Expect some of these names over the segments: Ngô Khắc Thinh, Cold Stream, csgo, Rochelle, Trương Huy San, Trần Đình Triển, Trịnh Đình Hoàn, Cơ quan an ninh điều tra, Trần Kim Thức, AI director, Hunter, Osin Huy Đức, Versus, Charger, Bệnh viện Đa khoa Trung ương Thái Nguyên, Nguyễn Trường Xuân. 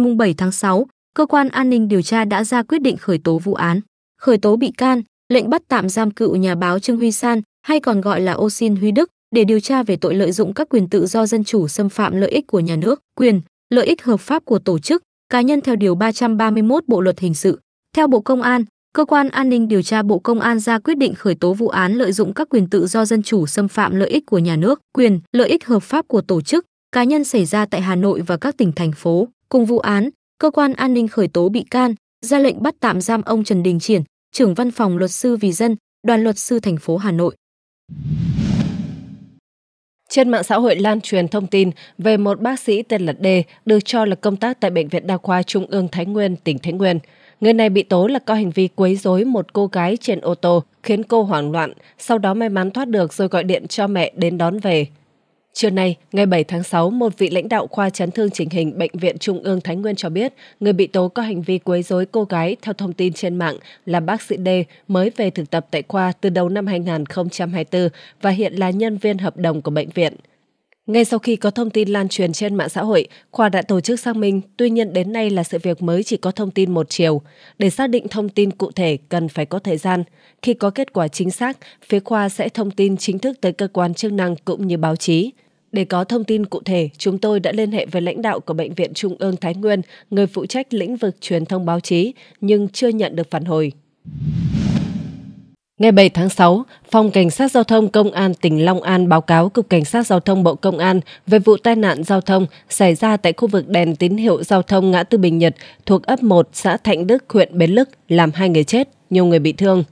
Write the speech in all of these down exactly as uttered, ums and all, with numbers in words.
ngày bảy tháng sáu, cơ quan an ninh điều tra đã ra quyết định khởi tố vụ án, khởi tố bị can, lệnh bắt tạm giam cựu nhà báo Trương Huy San, hay còn gọi là Osin Huy Đức, để điều tra về tội lợi dụng các quyền tự do dân chủ xâm phạm lợi ích của nhà nước, quyền, lợi ích hợp pháp của tổ chức, cá nhân theo điều ba trăm ba mươi mốt Bộ luật hình sự. Theo Bộ Công an, Cơ quan An ninh điều tra Bộ Công an ra quyết định khởi tố vụ án lợi dụng các quyền tự do dân chủ xâm phạm lợi ích của nhà nước, quyền, lợi ích hợp pháp của tổ chức, cá nhân xảy ra tại Hà Nội và các tỉnh thành phố. Cùng vụ án, Cơ quan An ninh khởi tố bị can, ra lệnh bắt tạm giam ông Trần Đình Triển, trưởng Văn phòng Luật sư Vì Dân, Đoàn Luật sư thành phố Hà Nội. Trên mạng xã hội lan truyền thông tin về một bác sĩ tên là D được cho là công tác tại Bệnh viện Đa khoa Trung ương Thái Nguyên, tỉnh Thái Nguyên. Người này bị tố là có hành vi quấy rối một cô gái trên ô tô, khiến cô hoảng loạn, sau đó may mắn thoát được rồi gọi điện cho mẹ đến đón về. Trưa nay, ngày bảy tháng sáu, một vị lãnh đạo khoa chấn thương chỉnh hình Bệnh viện Trung ương Thái Nguyên cho biết người bị tố có hành vi quấy rối cô gái theo thông tin trên mạng là bác sĩ D mới về thực tập tại khoa từ đầu năm hai nghìn không trăm hai mươi tư và hiện là nhân viên hợp đồng của bệnh viện. Ngay sau khi có thông tin lan truyền trên mạng xã hội, khoa đã tổ chức xác minh, tuy nhiên đến nay là sự việc mới chỉ có thông tin một chiều. Để xác định thông tin cụ thể cần phải có thời gian. Khi có kết quả chính xác, phía khoa sẽ thông tin chính thức tới cơ quan chức năng cũng như báo chí. Để có thông tin cụ thể, chúng tôi đã liên hệ với lãnh đạo của Bệnh viện Trung ương Thái Nguyên, người phụ trách lĩnh vực truyền thông báo chí, nhưng chưa nhận được phản hồi. Ngày bảy tháng sáu, Phòng Cảnh sát Giao thông Công an tỉnh Long An báo cáo Cục Cảnh sát Giao thông Bộ Công an về vụ tai nạn giao thông xảy ra tại khu vực đèn tín hiệu giao thông ngã tư Bình Nhật thuộc ấp một xã Thạnh Đức, huyện Bến Lức, làm hai người chết, nhiều người bị thương.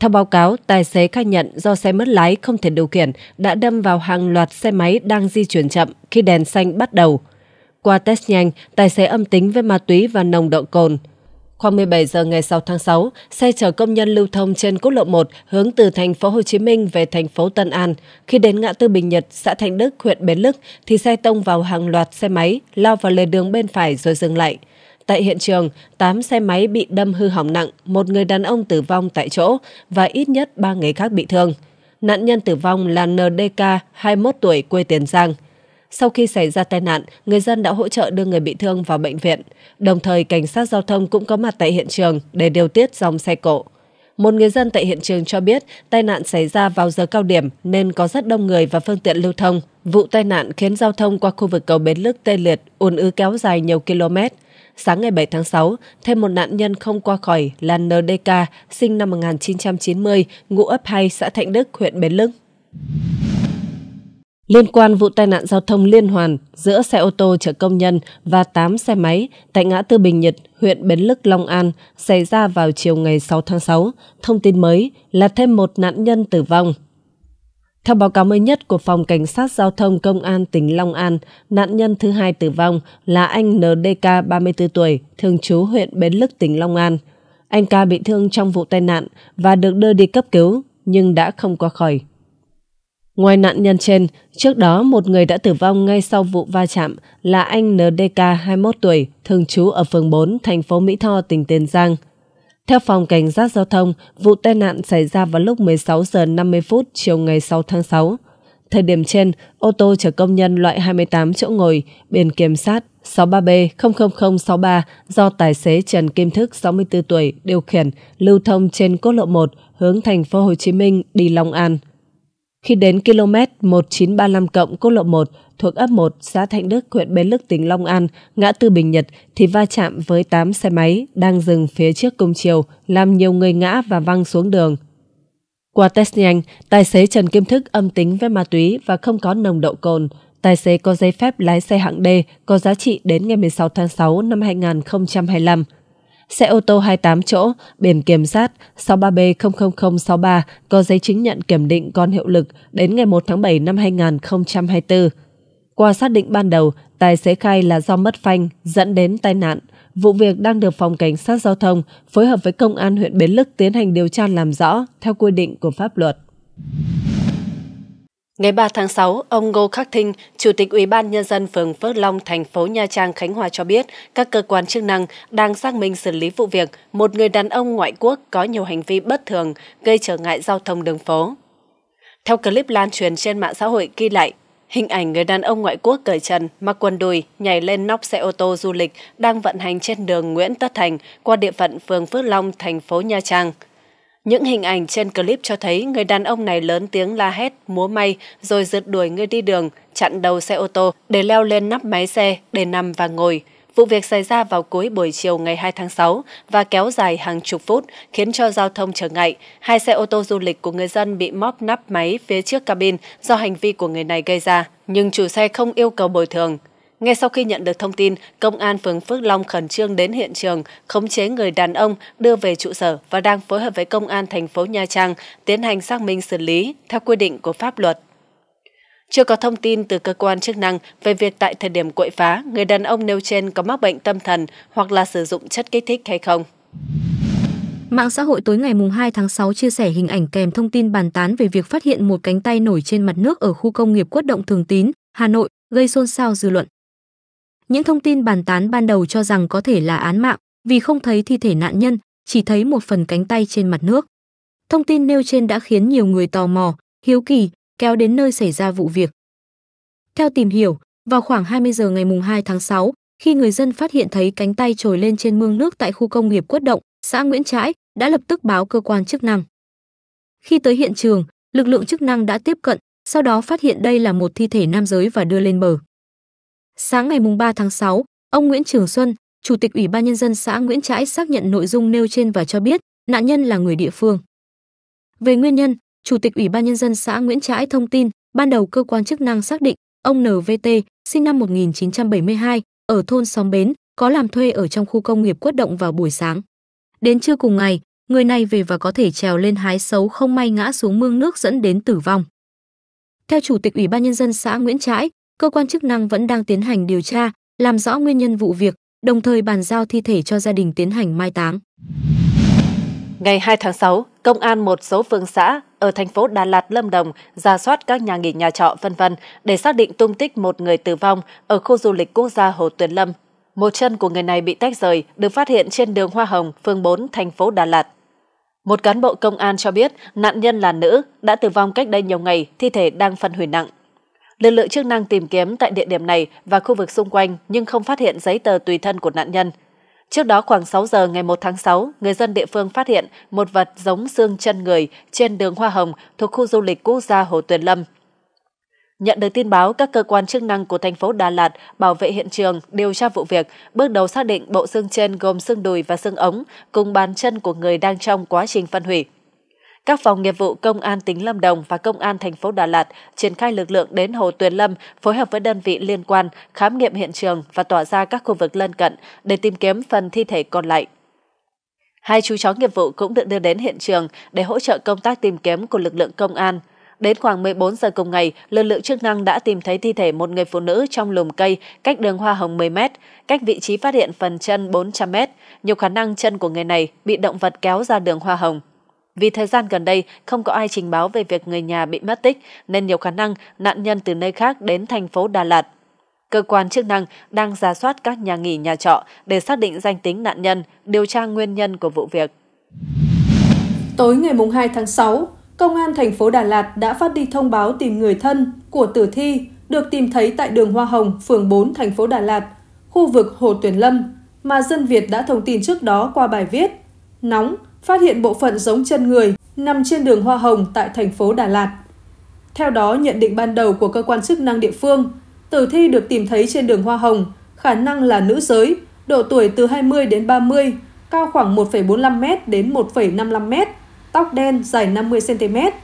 Theo báo cáo, tài xế khai nhận do xe mất lái không thể điều khiển đã đâm vào hàng loạt xe máy đang di chuyển chậm khi đèn xanh bắt đầu. Qua test nhanh, tài xế âm tính với ma túy và nồng độ cồn. Khoảng mười bảy giờ ngày sáu tháng sáu, xe chở công nhân lưu thông trên quốc lộ một hướng từ thành phố Hồ Chí Minh về thành phố Tân An. Khi đến ngã tư Bình Nhật, xã Thạnh Đức, huyện Bến Lức thì xe tông vào hàng loạt xe máy, lao vào lề đường bên phải rồi dừng lại. Tại hiện trường, tám xe máy bị đâm hư hỏng nặng, một người đàn ông tử vong tại chỗ và ít nhất ba người khác bị thương. Nạn nhân tử vong là en đê ca, hai mươi mốt tuổi, quê Tiền Giang. Sau khi xảy ra tai nạn, người dân đã hỗ trợ đưa người bị thương vào bệnh viện. Đồng thời, cảnh sát giao thông cũng có mặt tại hiện trường để điều tiết dòng xe cộ. Một người dân tại hiện trường cho biết tai nạn xảy ra vào giờ cao điểm nên có rất đông người và phương tiện lưu thông. Vụ tai nạn khiến giao thông qua khu vực cầu Bến Lức tê liệt, ùn ứ kéo dài nhiều km. Sáng ngày bảy tháng sáu, thêm một nạn nhân không qua khỏi là en đê ca, sinh năm một nghìn chín trăm chín mươi, ngụ ấp hai xã Thạnh Đức, huyện Bến Lức. Liên quan vụ tai nạn giao thông liên hoàn giữa xe ô tô chở công nhân và tám xe máy tại ngã tư Bình Nhật, huyện Bến Lức, Long An xảy ra vào chiều ngày sáu tháng sáu, thông tin mới là thêm một nạn nhân tử vong. Theo báo cáo mới nhất của Phòng Cảnh sát Giao thông Công an tỉnh Long An, nạn nhân thứ hai tử vong là anh en đê ca, ba mươi tư tuổi, thường trú huyện Bến Lức, tỉnh Long An. Anh Ca bị thương trong vụ tai nạn và được đưa đi cấp cứu nhưng đã không qua khỏi. Ngoài nạn nhân trên, trước đó một người đã tử vong ngay sau vụ va chạm là anh en đê ca, hai mươi mốt tuổi, thường trú ở phường bốn, thành phố Mỹ Tho, tỉnh Tiền Giang. Theo Phòng Cảnh sát Giao thông, vụ tai nạn xảy ra vào lúc mười sáu giờ năm mươi phút chiều ngày sáu tháng sáu. Thời điểm trên, ô tô chở công nhân loại hai mươi tám chỗ ngồi, biển kiểm soát sáu mươi ba B không không không sáu ba do tài xế Trần Kim Thức, sáu mươi tư tuổi, điều khiển, lưu thông trên quốc lộ một hướng thành phố Hồ Chí Minh đi Long An. Khi đến km một nghìn chín trăm ba mươi lăm cộng quốc lộ một thuộc ấp một xã Thạnh Đức, huyện Bến Lức, tỉnh Long An, ngã tư Bình Nhật thì va chạm với tám xe máy đang dừng phía trước cùng chiều, làm nhiều người ngã và văng xuống đường. Qua test nhanh, tài xế Trần Kim Thức âm tính với ma túy và không có nồng độ cồn. Tài xế có giấy phép lái xe hạng D có giá trị đến ngày mười sáu tháng sáu năm hai nghìn không trăm hai mươi lăm. Xe ô tô hai mươi tám chỗ, biển kiểm soát sáu mươi ba B không không không sáu ba có giấy chứng nhận kiểm định còn hiệu lực đến ngày một tháng bảy năm hai nghìn không trăm hai mươi tư. Qua xác định ban đầu, tài xế khai là do mất phanh dẫn đến tai nạn. Vụ việc đang được Phòng Cảnh sát Giao thông phối hợp với Công an huyện Bến Lức tiến hành điều tra làm rõ theo quy định của pháp luật. Ngày ba tháng sáu, ông Ngô Khắc Thinh, Chủ tịch Ủy ban Nhân dân phường Phước Long, thành phố Nha Trang, Khánh Hòa cho biết các cơ quan chức năng đang xác minh xử lý vụ việc một người đàn ông ngoại quốc có nhiều hành vi bất thường gây trở ngại giao thông đường phố. Theo clip lan truyền trên mạng xã hội ghi lại, Hình ảnh người đàn ông ngoại quốc cởi trần, mặc quần đùi, nhảy lên nóc xe ô tô du lịch đang vận hành trên đường Nguyễn Tất Thành qua địa phận phường Phước Long, thành phố Nha Trang. Những hình ảnh trên clip cho thấy người đàn ông này lớn tiếng la hét, múa may rồi rượt đuổi người đi đường, chặn đầu xe ô tô để leo lên nắp máy xe để nằm và ngồi. Vụ việc xảy ra vào cuối buổi chiều ngày hai tháng sáu và kéo dài hàng chục phút, khiến cho giao thông trở ngại. Hai xe ô tô du lịch của người dân bị móp nắp máy phía trước cabin do hành vi của người này gây ra, nhưng chủ xe không yêu cầu bồi thường. Ngay sau khi nhận được thông tin, Công an phường Phước Long khẩn trương đến hiện trường, khống chế người đàn ông, đưa về trụ sở và đang phối hợp với Công an thành phố Nha Trang tiến hành xác minh xử lý theo quy định của pháp luật. Chưa có thông tin từ cơ quan chức năng về việc tại thời điểm quậy phá, người đàn ông nêu trên có mắc bệnh tâm thần hoặc là sử dụng chất kích thích hay không. Mạng xã hội tối ngày hai tháng sáu chia sẻ hình ảnh kèm thông tin bàn tán về việc phát hiện một cánh tay nổi trên mặt nước ở khu công nghiệp Quất Động Thường Tín, Hà Nội, gây xôn xao dư luận. Những thông tin bàn tán ban đầu cho rằng có thể là án mạng vì không thấy thi thể nạn nhân, chỉ thấy một phần cánh tay trên mặt nước. Thông tin nêu trên đã khiến nhiều người tò mò, hiếu kỳ, kéo đến nơi xảy ra vụ việc. Theo tìm hiểu, vào khoảng hai mươi giờ ngày hai tháng sáu, khi người dân phát hiện thấy cánh tay trồi lên trên mương nước tại khu công nghiệp Quất Động, xã Nguyễn Trãi, đã lập tức báo cơ quan chức năng. Khi tới hiện trường, lực lượng chức năng đã tiếp cận, sau đó phát hiện đây là một thi thể nam giới và đưa lên bờ. Sáng ngày ba tháng sáu, ông Nguyễn Trường Xuân, Chủ tịch Ủy ban Nhân dân xã Nguyễn Trãi xác nhận nội dung nêu trên và cho biết nạn nhân là người địa phương. Về nguyên nhân, Chủ tịch Ủy ban Nhân dân xã Nguyễn Trãi thông tin, ban đầu cơ quan chức năng xác định ông en vê tê, sinh năm một nghìn chín trăm bảy mươi hai, ở thôn Xóm Bến, có làm thuê ở trong khu công nghiệp Quất Động vào buổi sáng. Đến trưa cùng ngày, người này về và có thể trèo lên hái sấu không may ngã xuống mương nước dẫn đến tử vong. Theo Chủ tịch Ủy ban Nhân dân xã Nguyễn Trãi, cơ quan chức năng vẫn đang tiến hành điều tra, làm rõ nguyên nhân vụ việc, đồng thời bàn giao thi thể cho gia đình tiến hành mai táng. Ngày hai tháng sáu, công an một số phường xã ở thành phố Đà Lạt, Lâm Đồng rà soát các nhà nghỉ, nhà trọ, vân vân để xác định tung tích một người tử vong ở khu du lịch quốc gia Hồ Tuyền Lâm. Một chân của người này bị tách rời, được phát hiện trên đường Hoa Hồng, phường bốn, thành phố Đà Lạt. Một cán bộ công an cho biết nạn nhân là nữ, đã tử vong cách đây nhiều ngày, thi thể đang phân hủy nặng. Lực lượng chức năng tìm kiếm tại địa điểm này và khu vực xung quanh nhưng không phát hiện giấy tờ tùy thân của nạn nhân. Trước đó khoảng sáu giờ ngày một tháng sáu, người dân địa phương phát hiện một vật giống xương chân người trên đường Hoa Hồng thuộc khu du lịch quốc gia Hồ Tuyền Lâm. Nhận được tin báo, các cơ quan chức năng của thành phố Đà Lạt bảo vệ hiện trường, điều tra vụ việc, bước đầu xác định bộ xương trên gồm xương đùi và xương ống cùng bàn chân của người đang trong quá trình phân hủy. Các phòng nghiệp vụ Công an tỉnh Lâm Đồng và Công an thành phố Đà Lạt triển khai lực lượng đến Hồ Tuyền Lâm, phối hợp với đơn vị liên quan khám nghiệm hiện trường và tỏa ra các khu vực lân cận để tìm kiếm phần thi thể còn lại. Hai chú chó nghiệp vụ cũng được đưa đến hiện trường để hỗ trợ công tác tìm kiếm của lực lượng công an. Đến khoảng mười bốn giờ cùng ngày, lực lượng chức năng đã tìm thấy thi thể một người phụ nữ trong lùm cây cách đường Hoa Hồng mười mét, cách vị trí phát hiện phần chân bốn trăm mét. Nhiều khả năng chân của người này bị động vật kéo ra đường Hoa Hồng. Vì thời gian gần đây không có ai trình báo về việc người nhà bị mất tích nên nhiều khả năng nạn nhân từ nơi khác đến thành phố Đà Lạt. Cơ quan chức năng đang rà soát các nhà nghỉ, nhà trọ để xác định danh tính nạn nhân, điều tra nguyên nhân của vụ việc. Tối ngày hai tháng sáu, Công an thành phố Đà Lạt đã phát đi thông báo tìm người thân của tử thi được tìm thấy tại đường Hoa Hồng, phường bốn, thành phố Đà Lạt, khu vực Hồ Tuyền Lâm mà Dân Việt đã thông tin trước đó qua bài viết Nóng, phát hiện bộ phận giống chân người nằm trên đường Hoa Hồng tại thành phố Đà Lạt. Theo đó, nhận định ban đầu của cơ quan chức năng địa phương, tử thi được tìm thấy trên đường Hoa Hồng, khả năng là nữ giới, độ tuổi từ hai mươi đến ba mươi, cao khoảng một phẩy bốn mươi lăm mét đến một phẩy năm mươi lăm mét, tóc đen, dài năm mươi xăng-ti-mét.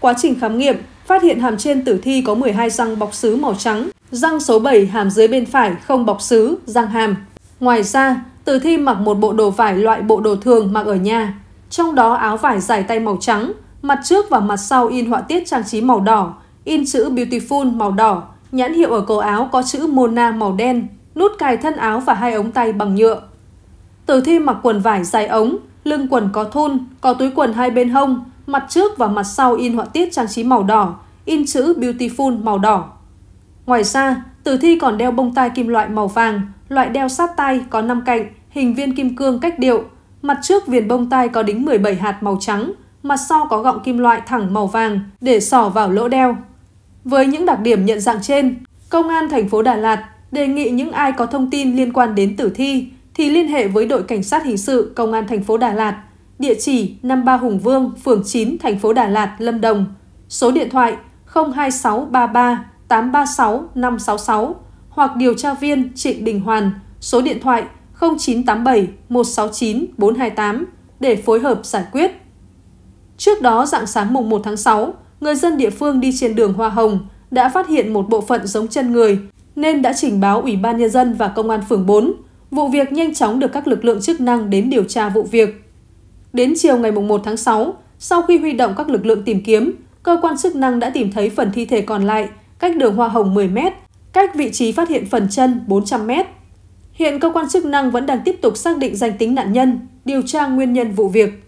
Quá trình khám nghiệm, phát hiện hàm trên tử thi có mười hai răng bọc sứ màu trắng, răng số bảy hàm dưới bên phải không bọc sứ, răng hàm. Ngoài ra, tử thi mặc một bộ đồ vải loại bộ đồ thường mặc ở nhà, trong đó áo vải dài tay màu trắng, mặt trước và mặt sau in họa tiết trang trí màu đỏ, in chữ Beautiful màu đỏ, nhãn hiệu ở cổ áo có chữ Mona màu đen, nút cài thân áo và hai ống tay bằng nhựa. Tử thi mặc quần vải dài ống, lưng quần có thun, có túi quần hai bên hông, mặt trước và mặt sau in họa tiết trang trí màu đỏ, in chữ Beautiful màu đỏ. Ngoài ra, tử thi còn đeo bông tai kim loại màu vàng, loại đeo sát tai có năm cạnh, hình viên kim cương cách điệu, mặt trước viền bông tai có đính mười bảy hạt màu trắng, mặt sau có gọng kim loại thẳng màu vàng để xỏ vào lỗ đeo. Với những đặc điểm nhận dạng trên, Công an thành phố Đà Lạt đề nghị những ai có thông tin liên quan đến tử thi thì liên hệ với đội cảnh sát hình sự Công an thành phố Đà Lạt, địa chỉ năm mươi ba Hùng Vương, phường chín, thành phố Đà Lạt, Lâm Đồng, số điện thoại không hai sáu ba ba tám ba sáu năm sáu sáu hoặc điều tra viên Trịnh Đình Hoàn, số điện thoại không chín tám bảy một sáu chín bốn hai tám để phối hợp giải quyết. Trước đó, rạng sáng mùng một tháng sáu, người dân địa phương đi trên đường Hoa Hồng đã phát hiện một bộ phận giống chân người nên đã trình báo Ủy ban Nhân dân và Công an phường bốn. Vụ việc nhanh chóng được các lực lượng chức năng đến điều tra vụ việc. Đến chiều ngày một tháng sáu, sau khi huy động các lực lượng tìm kiếm, cơ quan chức năng đã tìm thấy phần thi thể còn lại cách đường Hoa Hồng mười mét, cách vị trí phát hiện phần chân bốn trăm mét. Hiện cơ quan chức năng vẫn đang tiếp tục xác định danh tính nạn nhân, điều tra nguyên nhân vụ việc.